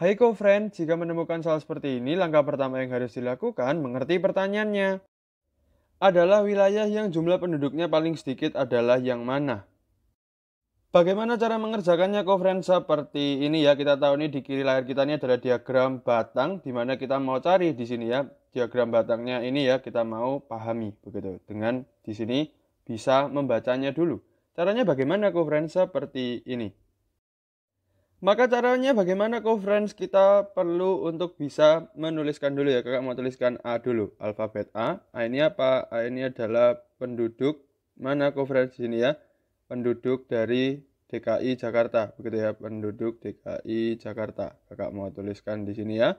Hai co-friend, jika menemukan soal seperti ini, langkah pertama yang harus dilakukan mengerti pertanyaannya. Adalah wilayah yang jumlah penduduknya paling sedikit adalah yang mana? Bagaimana cara mengerjakannya co-friend? Seperti ini ya, kita tahu nih di kiri layar kita ini adalah diagram batang, dimana kita mau cari di sini ya, diagram batangnya ini ya, kita mau pahami begitu. Dengan di sini bisa membacanya dulu. Caranya bagaimana co-friend? Seperti ini. Maka caranya bagaimana co-friends, kita perlu untuk bisa menuliskan dulu ya. Kakak mau tuliskan A dulu, alfabet A. A ini apa? A ini adalah penduduk mana co-friends di sini ya? Penduduk dari DKI Jakarta, begitu ya, penduduk DKI Jakarta. Kakak mau tuliskan di sini ya.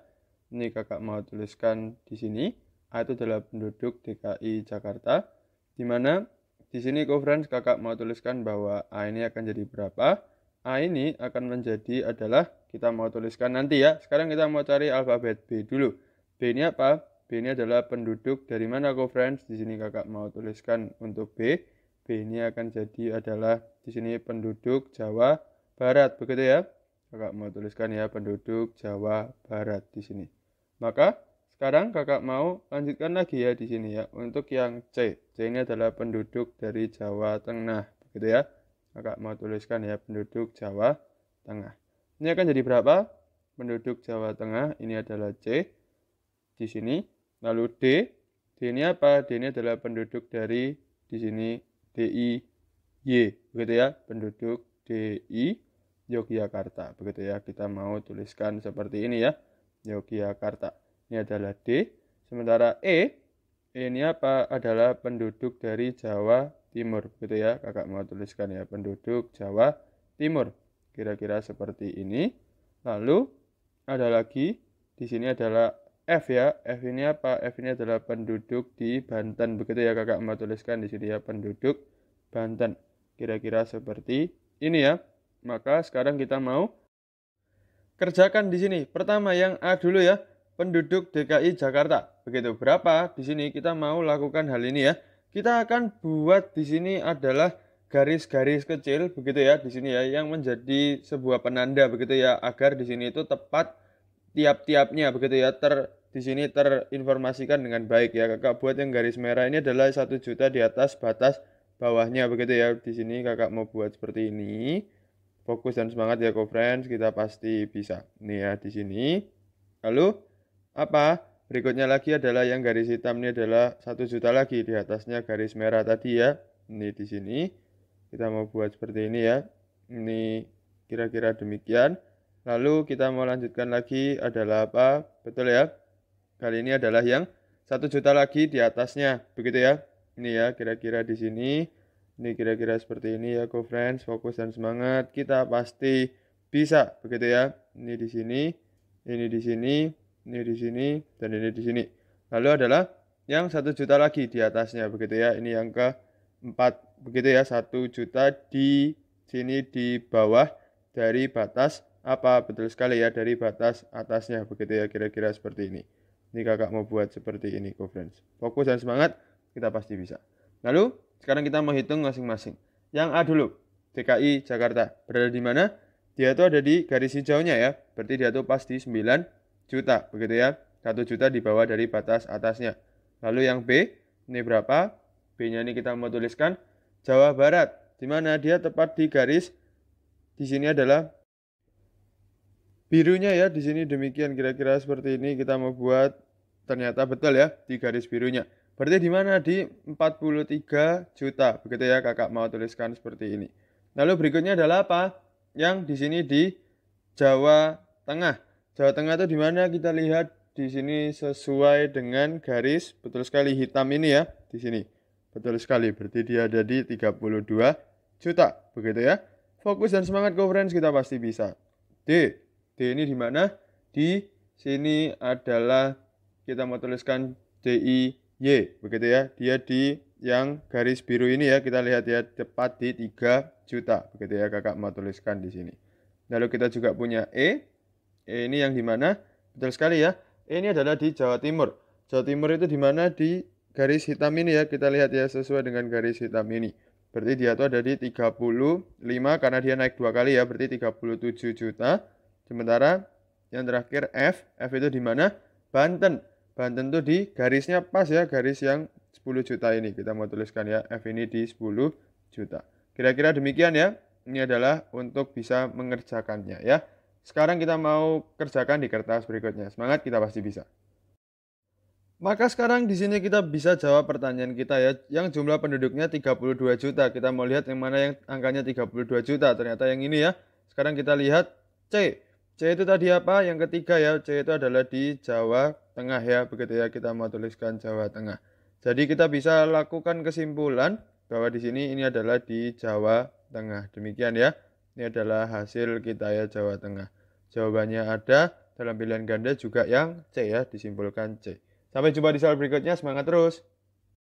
Ini kakak mau tuliskan di sini. A itu adalah penduduk DKI Jakarta. Dimana di sini co-friends kakak mau tuliskan bahwa A ini akan jadi berapa? A ini akan menjadi adalah, kita mau tuliskan nanti ya. Sekarang kita mau cari alfabet B dulu. B ini apa? B ini adalah penduduk dari mana co-friends? Di sini kakak mau tuliskan untuk B. B ini akan jadi adalah di sini penduduk Jawa Barat, begitu ya. Kakak mau tuliskan ya penduduk Jawa Barat di sini. Maka sekarang kakak mau lanjutkan lagi ya di sini ya untuk yang C. C ini adalah penduduk dari Jawa Tengah, begitu ya. Kakak mau tuliskan ya penduduk Jawa Tengah. Ini akan jadi berapa? Penduduk Jawa Tengah ini adalah C di sini. Lalu D. D ini apa? D ini adalah penduduk dari di sini DIY, begitu ya. Penduduk DI Yogyakarta, begitu ya. Kita mau tuliskan seperti ini ya. Yogyakarta. Ini adalah D. Sementara E. E ini apa? Adalah penduduk dari Jawa Timur, gitu ya. Kakak mau tuliskan ya penduduk Jawa Timur, kira-kira seperti ini. Lalu ada lagi di sini adalah F ya. F ini apa? F ini adalah penduduk di Banten, begitu ya. Kakak mau tuliskan di sini ya penduduk Banten, kira-kira seperti ini ya. Maka sekarang kita mau kerjakan di sini. Pertama yang A dulu ya, penduduk DKI Jakarta, begitu. Berapa di sini? Kita mau lakukan hal ini ya. Kita akan buat di sini adalah garis-garis kecil, begitu ya, di sini ya, yang menjadi sebuah penanda, begitu ya, agar di sini itu tepat tiap-tiapnya, begitu ya, di sini terinformasikan dengan baik ya. Kakak buat yang garis merah ini adalah 1 juta di atas batas bawahnya, begitu ya. Di sini kakak mau buat seperti ini. Fokus dan semangat ya, co-friends, kita pasti bisa. Nih ya, di sini. Lalu apa? Berikutnya lagi adalah yang garis hitam ini adalah 1 juta lagi di atasnya garis merah tadi ya. Ini di sini kita mau buat seperti ini ya. Ini kira-kira demikian. Lalu kita mau lanjutkan lagi adalah apa? Betul ya. Kali ini adalah yang 1 juta lagi di atasnya, begitu ya. Ini ya kira-kira di sini. Ini kira-kira seperti ini ya co-friends. Fokus dan semangat, kita pasti bisa, begitu ya. Ini di sini. Ini di sini. Ini di sini, dan ini di sini. Lalu adalah yang 1 juta lagi di atasnya, begitu ya. Ini yang keempat, begitu ya. 1 juta di sini di bawah dari batas apa? Betul sekali ya, dari batas atasnya, begitu ya. Kira-kira seperti ini. Ini kakak mau buat seperti ini, co-friends. Fokus dan semangat, kita pasti bisa. Lalu, sekarang kita mau hitung masing-masing. Yang A dulu, DKI Jakarta. Berada di mana? Dia itu ada di garis hijaunya ya. Berarti dia itu pasti 9 juta, begitu ya. 1 juta di bawah dari batas atasnya. Lalu yang B, ini berapa? B-nya ini kita mau tuliskan Jawa Barat. Di mana dia tepat di garis di sini adalah birunya ya. Di sini demikian, kira-kira seperti ini kita mau buat. Ternyata betul ya di garis birunya. Berarti di mana? Di 43 juta, begitu ya. Kakak mau tuliskan seperti ini. Lalu berikutnya adalah apa? Yang di sini di Jawa Tengah. Jawa Tengah itu di mana? Kita lihat di sini sesuai dengan garis, betul sekali, hitam ini ya, di sini. Betul sekali, berarti dia ada di 32 juta, begitu ya. Fokus dan semangat co-friends, kita pasti bisa. D. D ini di mana? Di sini adalah kita mau tuliskan DIY, begitu ya. Dia di yang garis biru ini ya, kita lihat ya, tepat di 3 juta, begitu ya. Kakak mau tuliskan di sini. Lalu kita juga punya E. E ini yang di mana? Betul sekali ya. E ini adalah di Jawa Timur. Jawa Timur itu di mana? Di garis hitam ini ya. Kita lihat ya, sesuai dengan garis hitam ini. Berarti dia itu ada di 35, karena dia naik dua kali ya. Berarti 37 juta. Sementara Yang terakhir F itu di mana? Banten. Banten itu di garisnya pas ya, garis yang 10 juta ini. Kita mau tuliskan ya, F ini di 10 juta. Kira-kira demikian ya. Ini adalah untuk bisa mengerjakannya ya. Sekarang kita mau kerjakan di kertas berikutnya. Semangat, kita pasti bisa. Maka sekarang di sini kita bisa jawab pertanyaan kita ya, yang jumlah penduduknya 32 juta. Kita mau lihat yang mana yang angkanya 32 juta. Ternyata yang ini ya. Sekarang kita lihat C. C itu tadi apa? Yang ketiga ya. C itu adalah di Jawa Tengah ya. Begitu ya, kita mau tuliskan Jawa Tengah. Jadi kita bisa lakukan kesimpulan bahwa di sini ini adalah di Jawa Tengah. Demikian ya. Ini adalah hasil kita ya, Jawa Tengah. Jawabannya ada dalam pilihan ganda juga yang C ya, disimpulkan C. Sampai jumpa di soal berikutnya, semangat terus!